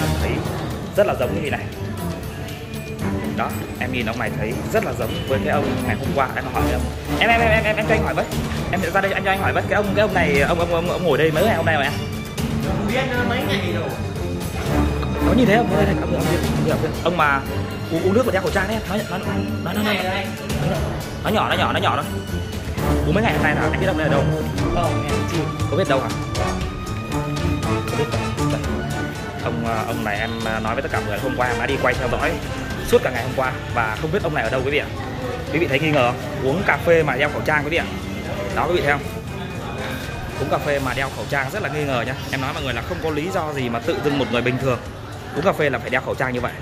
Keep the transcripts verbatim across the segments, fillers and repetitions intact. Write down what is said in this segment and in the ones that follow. nhìn thấy rất là giống như này. Đó, em nhìn ông này thấy rất là giống với cái ông ngày hôm qua em hỏi em. Em em em em em cho anh hỏi với. Em ra đây em cho anh hỏi với cái ông cái ông này ông ông ông, ông ngồi đây mấy ngày hôm nay rồi em. Không biết mấy ngày rồi. Có như thế không? Đây, đây, ông, ông, ông, ông, ông mà uống, uống nước và đeo khẩu trang đấy, nói nói nói nói này nó nhỏ nó nhỏ nó nhỏ nó. Uống mấy ngày hôm nay là anh biết ông này ở đâu? Không, em chưa. Có biết đâu hả? Không biết. Ông ông này em nói với tất cả mọi người hôm qua em đã đi quay theo dõi suốt cả ngày hôm qua và không biết ông này ở đâu quý vị ạ. Quý vị thấy nghi ngờ không? Uống cà phê mà đeo khẩu trang quý vị ạ. Đó quý vị thấy không? Uống cà phê mà đeo khẩu trang rất là nghi ngờ nhá. Em nói mọi người là không có lý do gì mà tự dưng một người bình thường uống cà phê là phải đeo khẩu trang như vậy.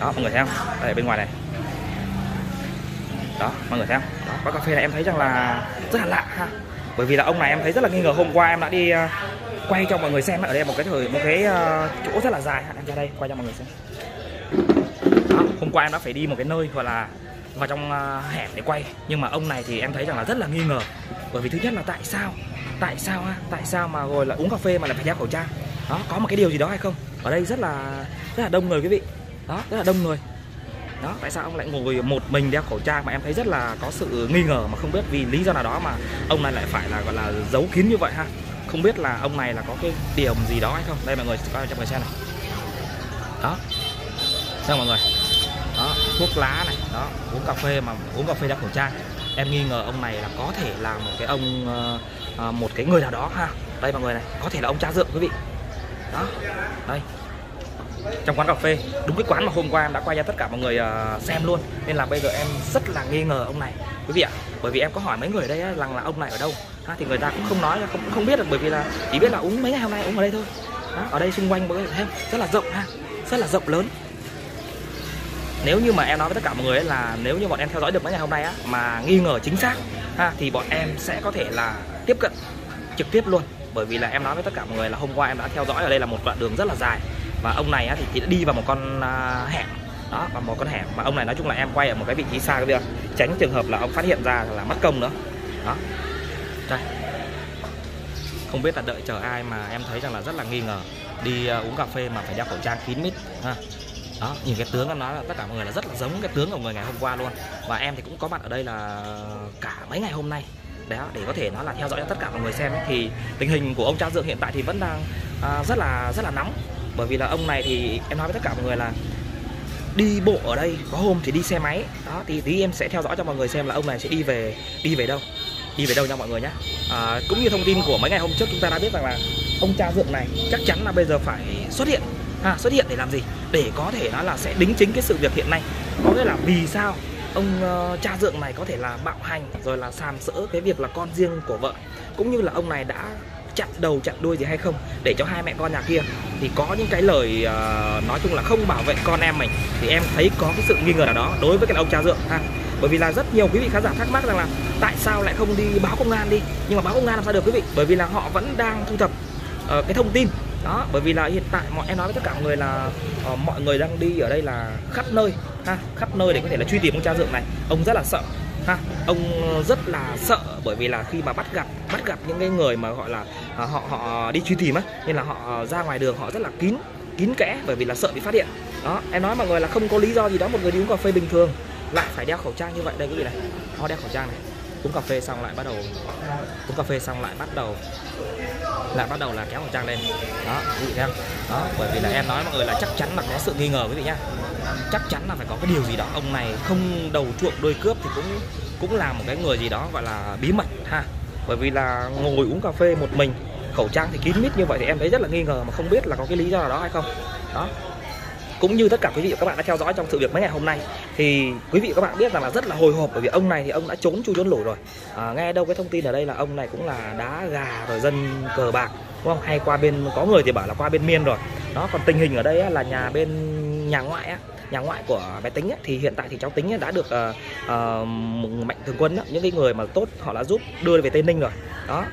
Đó mọi người thấy không? Đây bên ngoài này. Đó mọi người thấy không? Đó, quán cà phê này em thấy rằng là rất là lạ ha. Bởi vì là ông này em thấy rất là nghi ngờ, hôm qua em đã đi quay cho mọi người xem ở đây một cái thời một cái chỗ rất là dài, em ra đây quay cho mọi người xem. Hôm qua em đã phải đi một cái nơi gọi là vào trong hẻm để quay, nhưng mà ông này thì em thấy rằng là rất là nghi ngờ. Bởi vì thứ nhất là tại sao tại sao á tại sao mà rồi là uống cà phê mà lại phải đeo khẩu trang, đó có một cái điều gì đó hay không? Ở đây rất là rất là đông người quý vị, đó rất là đông người. Đó tại sao ông lại ngồi một mình đeo khẩu trang mà em thấy rất là có sự nghi ngờ, mà không biết vì lý do nào đó mà ông này lại phải là gọi là giấu kín như vậy ha. Không biết là ông này là có cái điểm gì đó hay không. Đây mọi người coi cho mọi người xem này. Đó xem mọi người. Đó, thuốc lá này, đó, uống cà phê mà uống cà phê đeo khẩu trang. Em nghi ngờ ông này là có thể là một cái ông uh, một cái người nào đó ha. Đây mọi người này, có thể là ông cha dượng quý vị. Đó. Đây. Trong quán cà phê, đúng cái quán mà hôm qua em đã quay ra tất cả mọi người uh, xem luôn. Nên là bây giờ em rất là nghi ngờ ông này quý vị ạ. Bởi vì em có hỏi mấy người ở đây ấy, rằng là ông này ở đâu. Ha, thì người ta cũng không nói, cũng không, không biết được, bởi vì là chỉ biết là uống mấy ngày hôm nay uống ở đây thôi. Đó, ở đây xung quanh mọi người thấy rất là rộng ha, rất là rộng lớn. Nếu như mà em nói với tất cả mọi người ấy là nếu như bọn em theo dõi được mấy ngày hôm nay á mà nghi ngờ chính xác ha, thì bọn em sẽ có thể là tiếp cận trực tiếp luôn. Bởi vì là em nói với tất cả mọi người là hôm qua em đã theo dõi ở đây là một đoạn đường rất là dài, và ông này á, thì, thì đã đi vào một con uh, hẻm. Đó, vào một con hẻm mà ông này nói chung là em quay ở một cái vị trí xa cái việc tránh trường hợp là ông phát hiện ra là mất công nữa. Đó. Đây. Không biết là đợi chờ ai mà em thấy rằng là rất là nghi ngờ. Đi uh, uống cà phê mà phải đeo khẩu trang kín mít ha. Đó, nhìn cái tướng em nói là tất cả mọi người là rất là giống cái tướng của người ngày hôm qua luôn. Và em thì cũng có mặt ở đây là cả mấy ngày hôm nay. Đó, để có thể nói là theo dõi cho tất cả mọi người xem ấy. Thì tình hình của ông cha dượng hiện tại thì vẫn đang à, rất là rất là nóng. Bởi vì là ông này thì em nói với tất cả mọi người là đi bộ ở đây, có hôm thì đi xe máy. Đó, thì tí em sẽ theo dõi cho mọi người xem là ông này sẽ đi về đi về đâu đi về đâu nha mọi người nhé. À, cũng như thông tin của mấy ngày hôm trước chúng ta đã biết rằng là ông cha dượng này chắc chắn là bây giờ phải xuất hiện. À, xuất hiện để làm gì? Để có thể nói là sẽ đính chính cái sự việc hiện nay. Có nghĩa là vì sao ông uh, cha dượng này có thể là bạo hành, rồi là sàm sỡ cái việc là con riêng của vợ, cũng như là ông này đã chặn đầu chặn đuôi gì hay không, để cho hai mẹ con nhà kia thì có những cái lời uh, nói chung là không bảo vệ con em mình. Thì em thấy có cái sự nghi ngờ nào đó đối với cái ông cha dượng ha. Bởi vì là rất nhiều quý vị khán giả thắc mắc rằng là tại sao lại không đi báo công an đi. Nhưng mà báo công an làm sao được quý vị? Bởi vì là họ vẫn đang thu thập uh, cái thông tin. Đó, bởi vì là hiện tại mọi em nói với tất cả mọi người là uh, mọi người đang đi ở đây là khắp nơi ha, khắp nơi để có thể là truy tìm ông cha dượng này. Ông rất là sợ ha, ông rất là sợ bởi vì là khi mà bắt gặp bắt gặp những cái người mà gọi là uh, họ họ đi truy tìm á, nên là họ ra ngoài đường họ rất là kín kín kẽ bởi vì là sợ bị phát hiện. Đó, em nói mọi người là không có lý do gì đó một người đi uống cà phê bình thường lại phải đeo khẩu trang như vậy. Đây quý vị này, họ đeo khẩu trang này, uống cà phê xong lại bắt đầu uống cà phê xong lại bắt đầu là bắt đầu là kéo khẩu trang lên. Đó quý vị xem. Đó, bởi vì là em nói mọi người là chắc chắn là có sự nghi ngờ quý vị nhá. Chắc chắn là phải có cái điều gì đó. Ông này không đầu chuộng đôi cướp thì cũng cũng là một cái người gì đó gọi là bí mật ha. Bởi vì là ngồi uống cà phê một mình, khẩu trang thì kín mít như vậy thì em thấy rất là nghi ngờ, mà không biết là có cái lý do nào đó hay không. Đó. Cũng như tất cả quý vị và các bạn đã theo dõi trong sự việc mấy ngày hôm nay thì quý vị và các bạn biết rằng là rất là hồi hộp, bởi vì ông này thì ông đã trốn chui trốn lủi rồi. À, nghe đâu cái thông tin ở đây là ông này cũng là đá gà rồi dân cờ bạc, đúng không? Hay qua bên, có người thì bảo là qua bên Miên rồi. Đó, còn tình hình ở đây á, là nhà bên nhà ngoại á, nhà ngoại của bé Tính á, thì hiện tại thì cháu Tính á, đã được uh, uh, Mạnh Thường Quân á, những cái người mà tốt họ đã giúp đưa về Tây Ninh rồi. Đó.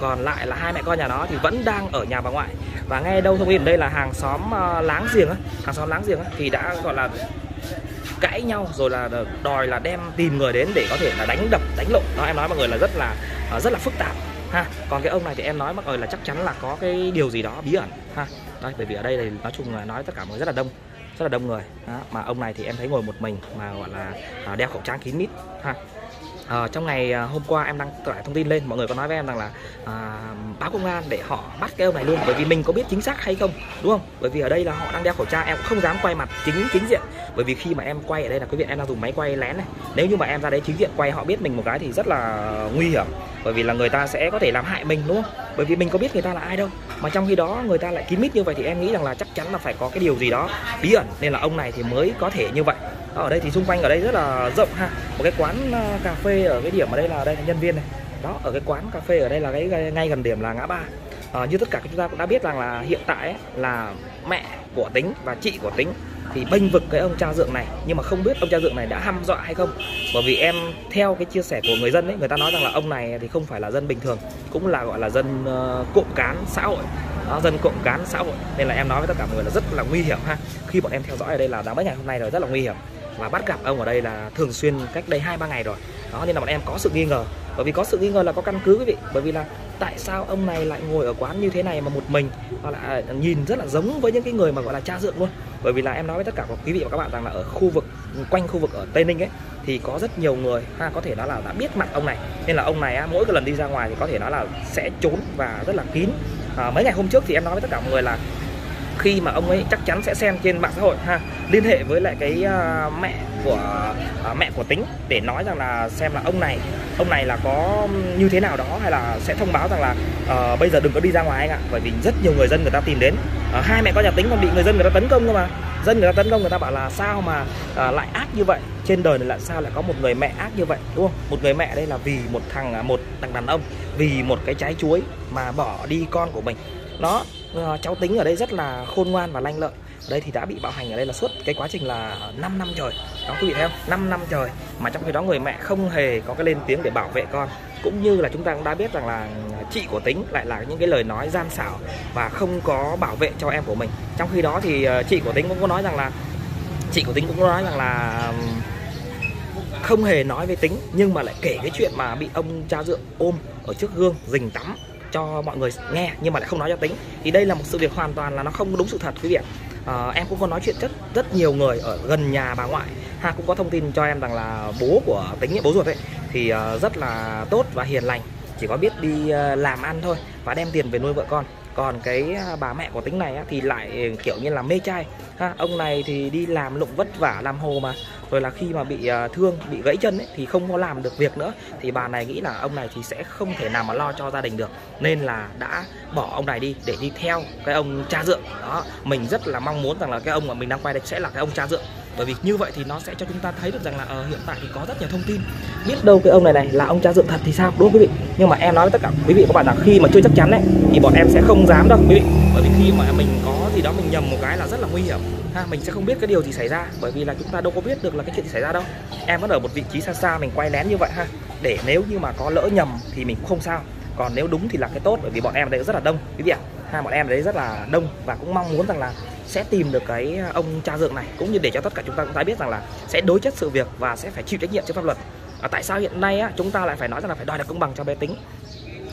Còn lại là hai mẹ con nhà nó thì vẫn đang ở nhà bà ngoại. Và nghe đâu thông tin đây là hàng xóm láng giềng á, hàng xóm láng giềng á, thì đã gọi là cãi nhau rồi là đòi là đem tìm người đến để có thể là đánh đập đánh lộn. Đó, em nói mọi người là rất là rất là phức tạp. ha. Còn cái ông này thì em nói bác ơi là chắc chắn là có cái điều gì đó bí ẩn ha. Đấy, bởi vì ở đây thì nói chung là nói tất cả mọi người rất là đông, rất là đông người đó. Mà ông này thì em thấy ngồi một mình mà gọi là đeo khẩu trang kín mít ha. À, trong ngày hôm qua em đăng tải thông tin lên, mọi người có nói với em rằng là à, báo công an để họ bắt cái ông này luôn, bởi vì mình có biết chính xác hay không, đúng không? Bởi vì ở đây là họ đang đeo khẩu trang, em cũng không dám quay mặt chính chính diện, bởi vì khi mà em quay ở đây là quý vị em đang dùng máy quay lén này, nếu như mà em ra đấy chính diện quay họ biết mình một cái thì rất là nguy hiểm, bởi vì là người ta sẽ có thể làm hại mình, đúng không? Bởi vì mình có biết người ta là ai đâu, mà trong khi đó người ta lại kín mít như vậy thì em nghĩ rằng là chắc chắn là phải có cái điều gì đó bí ẩn, nên là ông này thì mới có thể như vậy. Ở đây thì xung quanh ở đây rất là rộng ha, một cái quán cà phê ở cái điểm ở đây là đây là nhân viên này đó, ở cái quán cà phê ở đây là cái ngay gần điểm là ngã ba. À, như tất cả chúng ta cũng đã biết rằng là hiện tại ấy, là mẹ của Tính và chị của Tính thì bênh vực cái ông cha dượng này, nhưng mà không biết ông cha dượng này đã hăm dọa hay không, bởi vì em theo cái chia sẻ của người dân ấy, người ta nói rằng là ông này thì không phải là dân bình thường, cũng là gọi là dân uh, cộng cán xã hội. Đó, dân cộng cán xã hội, nên là em nói với tất cả mọi người là rất là nguy hiểm ha. Khi bọn em theo dõi ở đây là đã mấy ngày hôm nay rồi, rất là nguy hiểm, và bắt gặp ông ở đây là thường xuyên cách đây hai ba ngày rồi đó, nên là bọn em có sự nghi ngờ, bởi vì có sự nghi ngờ là có căn cứ quý vị, bởi vì là tại sao ông này lại ngồi ở quán như thế này mà một mình, và lại nhìn rất là giống với những cái người mà gọi là cha dượng luôn. Bởi vì là em nói với tất cả quý vị và các bạn rằng là ở khu vực quanh khu vực ở Tây Ninh ấy thì có rất nhiều người ha, có thể nói là đã biết mặt ông này, nên là ông này á, mỗi cái lần đi ra ngoài thì có thể nói là sẽ trốn và rất là kín. À, mấy ngày hôm trước thì em nói với tất cả mọi người là khi mà ông ấy chắc chắn sẽ xem trên mạng xã hội ha, liên hệ với lại cái uh, mẹ của uh, mẹ của Tính để nói rằng là xem là ông này ông này là có như thế nào đó, hay là sẽ thông báo rằng là uh, bây giờ đừng có đi ra ngoài anh ạ, bởi vì rất nhiều người dân người ta tìm đến. Uh, hai mẹ con nhà Tính còn bị người dân người ta tấn công cơ mà, dân người ta tấn công, người ta bảo là sao mà uh, lại ác như vậy, trên đời này là sao lại có một người mẹ ác như vậy, đúng không? Một người mẹ đây là vì một thằng một thằng đàn ông vì một cái trái chuối mà bỏ đi con của mình. Đó, cháu Tính ở đây rất là khôn ngoan và lanh lợi. Ở đây thì đã bị bạo hành ở đây là suốt cái quá trình là năm năm trời. Đó quý vị thấy không? năm năm trời mà trong khi đó người mẹ không hề có cái lên tiếng để bảo vệ con. Cũng như là chúng ta cũng đã biết rằng là chị của Tính lại là những cái lời nói gian xảo và không có bảo vệ cho em của mình. Trong khi đó thì chị của Tính cũng có nói rằng là chị của Tính cũng có nói rằng là không hề nói với Tính, nhưng mà lại kể cái chuyện mà bị ông cha dượng ôm ở trước gương rình tắm cho mọi người nghe, nhưng mà lại không nói cho Tính. Thì đây là một sự việc hoàn toàn là nó không đúng sự thật quý vị ạ. À, em cũng có nói chuyện rất rất nhiều người ở gần nhà bà ngoại ha, cũng có thông tin cho em rằng là bố của Tính, bố ruột ấy thì rất là tốt và hiền lành, chỉ có biết đi làm ăn thôi và đem tiền về nuôi vợ con. Còn cái bà mẹ của Tính này thì lại kiểu như là mê trai ha, ông này thì đi làm lụng vất vả làm hồ mà, rồi là khi mà bị thương bị gãy chân ấy, thì không có làm được việc nữa, thì bà này nghĩ là ông này thì sẽ không thể nào mà lo cho gia đình được, nên là đã bỏ ông này đi để đi theo cái ông cha dượng. Đó, mình rất là mong muốn rằng là cái ông mà mình đang quay đây sẽ là cái ông cha dượng, bởi vì như vậy thì nó sẽ cho chúng ta thấy được rằng là ở hiện tại thì có rất nhiều thông tin, biết đâu cái ông này này là ông cha dượng thật thì sao, đúng không quý vị? Nhưng mà em nói với tất cả quý vị các bạn là khi mà chưa chắc chắn đấy thì bọn em sẽ không dám đâu quý vị, bởi vì khi mà mình có gì đó mình nhầm một cái là rất là nguy hiểm ha, mình sẽ không biết cái điều gì xảy ra, bởi vì là chúng ta đâu có biết được là cái chuyện gì xảy ra đâu. Em vẫn ở một vị trí xa xa mình quay lén như vậy ha, để nếu như mà có lỡ nhầm thì mình cũng không sao, còn nếu đúng thì là cái tốt, bởi vì bọn em ở đây rất là đông quý vị ạ. Ha, bọn em ở đây rất là đông và cũng mong muốn rằng là sẽ tìm được cái ông cha dượng này, cũng như để cho tất cả chúng ta cũng đã biết rằng là sẽ đối chất sự việc và sẽ phải chịu trách nhiệm trước pháp luật. À, tại sao hiện nay á, chúng ta lại phải nói rằng là phải đòi được công bằng cho bé Tính?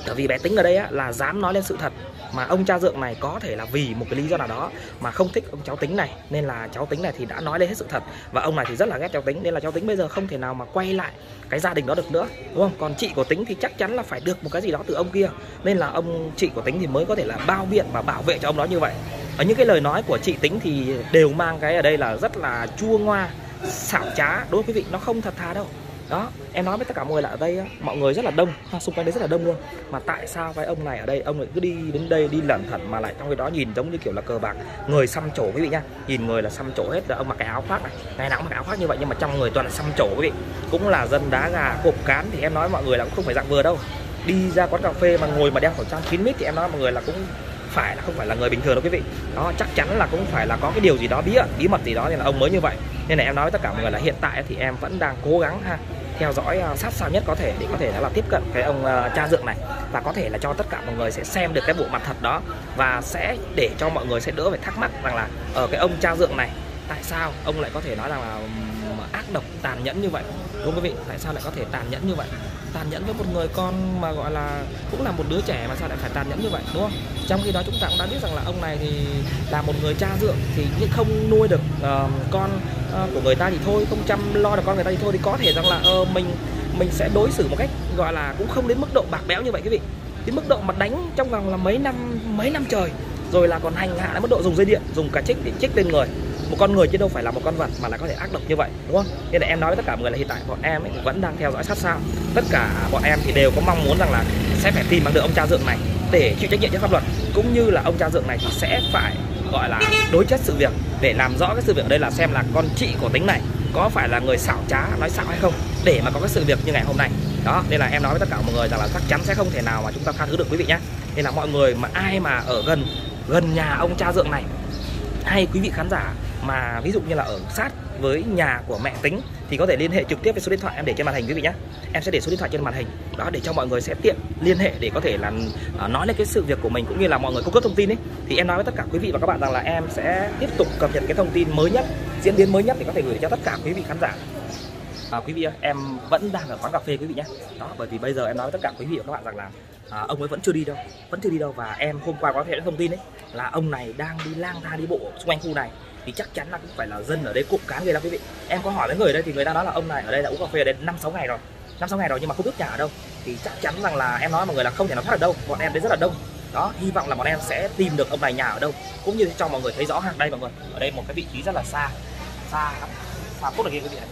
Bởi vì bé Tính ở đây á, là dám nói lên sự thật, mà ông cha dượng này có thể là vì một cái lý do nào đó mà không thích ông cháu Tính này, nên là cháu Tính này thì đã nói lên hết sự thật, và ông này thì rất là ghét cháu Tính, nên là cháu Tính bây giờ không thể nào mà quay lại cái gia đình đó được nữa, đúng không? Còn chị của Tính thì chắc chắn là phải được một cái gì đó từ ông kia, nên là ông chị của Tính thì mới có thể là bao biện và bảo vệ cho ông đó như vậy. Ở những cái lời nói của chị Tính thì đều mang cái ở đây là rất là chua ngoa, xảo trá, đối với quý vị, nó không thật thà đâu. Đó, em nói với tất cả mọi người là ở đây mọi người rất là đông, xung quanh đấy rất là đông luôn, mà tại sao cái ông này ở đây ông lại cứ đi đến đây đi lẩn thẩn, mà lại trong cái đó nhìn giống như kiểu là cờ bạc, người xăm trổ quý vị nha, nhìn người là xăm trổ hết. Là ông mặc cái áo khoác này, ngày nào cũng mặc cái áo khoác như vậy, nhưng mà trong người toàn là xăm trổ quý vị, cũng là dân đá gà cộp cán, thì em nói mọi người là cũng không phải dạng vừa đâu. Đi ra quán cà phê mà ngồi mà đeo khẩu trang kín mít thì em nói mọi người là cũng phải là không phải là người bình thường đâu quý vị. Đó, chắc chắn là cũng phải là có cái điều gì đó bí ẩn, bí mật gì đó, nên là ông mới như vậy. Nên là em nói với tất cả mọi người là hiện tại thì em vẫn đang cố gắng ha, theo dõi uh, sát sao nhất có thể để có thể là tiếp cận cái ông uh, cha dượng này, và có thể là cho tất cả mọi người sẽ xem được cái bộ mặt thật đó, và sẽ để cho mọi người sẽ đỡ phải thắc mắc rằng là ở uh, cái ông cha dượng này tại sao ông lại có thể nói rằng là um, ác độc tàn nhẫn như vậy, đúng không quý vị? Tại sao lại có thể tàn nhẫn như vậy? tàn nhẫn với một người con mà gọi là cũng là một đứa trẻ mà sao lại phải tàn nhẫn như vậy, đúng không? Trong khi đó chúng ta cũng đã biết rằng là ông này thì là một người cha dượng, thì không nuôi được uh, con uh, của người ta thì thôi, không chăm lo được con người ta thì thôi, thì có thể rằng là uh, mình mình sẽ đối xử một cách gọi là cũng không đến mức độ bạc bẽo như vậy quý vị, đến mức độ mà đánh trong vòng là mấy năm mấy năm trời, rồi là còn hành hạ đến mức độ dùng dây điện, dùng cả chích để chích lên người. Một con người chứ đâu phải là một con vật mà lại có thể ác độc như vậy, đúng không? Nên là em nói với tất cả mọi người là hiện tại bọn em ấy vẫn đang theo dõi sát sao. Tất cả bọn em thì đều có mong muốn rằng là sẽ phải tìm bằng được ông cha dượng này để chịu trách nhiệm trước pháp luật, cũng như là ông cha dượng này thì sẽ phải gọi là đối chất sự việc để làm rõ cái sự việc ở đây là xem là con chị của Tính này có phải là người xảo trá, nói xạo hay không, để mà có cái sự việc như ngày hôm nay. Đó, nên là em nói với tất cả mọi người rằng là chắc chắn sẽ không thể nào mà chúng ta tha thứ được quý vị nhé. Nên là mọi người mà ai mà ở gần gần nhà ông cha dượng này, hay quý vị khán giả mà ví dụ như là ở sát với nhà của mẹ Tính thì có thể liên hệ trực tiếp với số điện thoại em để trên màn hình quý vị nhé. Em sẽ để số điện thoại trên màn hình đó để cho mọi người sẽ tiện liên hệ để có thể là nói lên cái sự việc của mình, cũng như là mọi người cung cấp thông tin ấy. Thì em nói với tất cả quý vị và các bạn rằng là em sẽ tiếp tục cập nhật cái thông tin mới nhất, diễn biến mới nhất thì có thể gửi cho tất cả quý vị khán giả. À, quý vị ơi, em vẫn đang ở quán cà phê quý vị nhé. Đó, bởi vì bây giờ em nói với tất cả quý vị và các bạn rằng là à, ông ấy vẫn chưa đi đâu, vẫn chưa đi đâu và em hôm qua có thể thông tin đấy là ông này đang đi lang thang đi bộ xung quanh khu này, thì chắc chắn là cũng phải là dân ở đây cụm cán người lắm quý vị. Em có hỏi với người ở đây thì người ta nói là ông này ở đây đã uống cà phê ở đây năm sáu ngày rồi, năm sáu ngày rồi nhưng mà không biết nhà ở đâu. Thì chắc chắn rằng là em nói mọi người là không thể nào thoát ở đâu, bọn em đến rất là đông. Đó, hy vọng là bọn em sẽ tìm được ông này nhà ở đâu, cũng như cho mọi người thấy rõ hàng đây mọi người. Ở đây một cái vị trí rất là xa, xa lắm, xa tốt là kia quý vị này.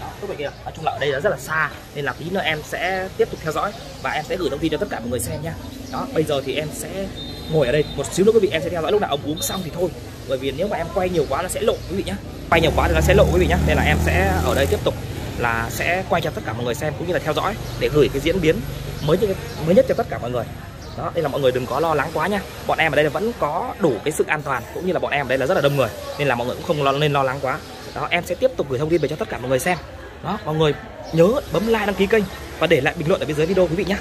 Đó, kia. Nói chung là ở đây là rất là xa nên là tí nữa em sẽ tiếp tục theo dõi và em sẽ gửi thông tin cho tất cả mọi người xem nha. Đó, bây giờ thì em sẽ ngồi ở đây một xíu nữa quý vị, em sẽ theo dõi lúc nào ông uống xong thì thôi, bởi vì nếu mà em quay nhiều quá nó sẽ lộ quý vị nhé, quay nhiều quá thì nó sẽ lộ quý vị nhé. Nên là em sẽ ở đây tiếp tục là sẽ quay cho tất cả mọi người xem, cũng như là theo dõi để gửi cái diễn biến mới nhất, mới nhất cho tất cả mọi người. Đó, nên là mọi người đừng có lo lắng quá nha, bọn em ở đây là vẫn có đủ cái sự an toàn, cũng như là bọn em ở đây là rất là đông người nên là mọi người cũng không lo, nên lo lắng quá. Đó, em sẽ tiếp tục gửi thông tin về cho tất cả mọi người xem. Đó, mọi người nhớ bấm like, đăng ký kênh và để lại bình luận ở bên dưới video quý vị nhé.